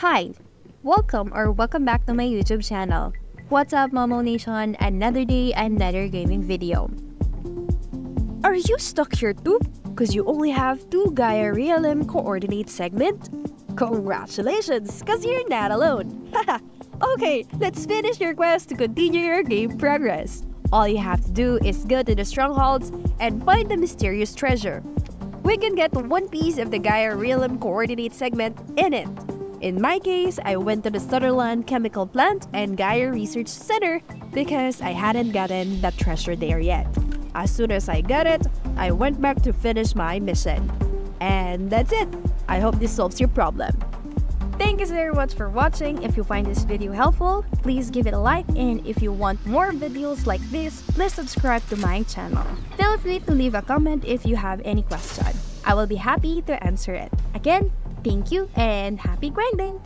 Hi, welcome back to my YouTube channel. What's up, Momo Nation? Another day, another gaming video. Are you stuck here too? Because you only have 2 Gaia Realm Coordinate Segment? Congratulations, because you're not alone. Okay, let's finish your quest to continue your game progress. All you have to do is go to the Strongholds and find the mysterious treasure. We can get one piece of the Gaia Realm Coordinate Segment in it. In my case, I went to the Sutherland Chemical Plant and Gaia Research Center because I hadn't gotten that treasure there yet. As soon as I got it, I went back to finish my mission. And that's it! I hope this solves your problem. Thank you very much for watching. If you find this video helpful, please give it a like, and if you want more videos like this, please subscribe to my channel. Feel free to leave a comment if you have any question. I will be happy to answer it. Again, thank you and happy grinding!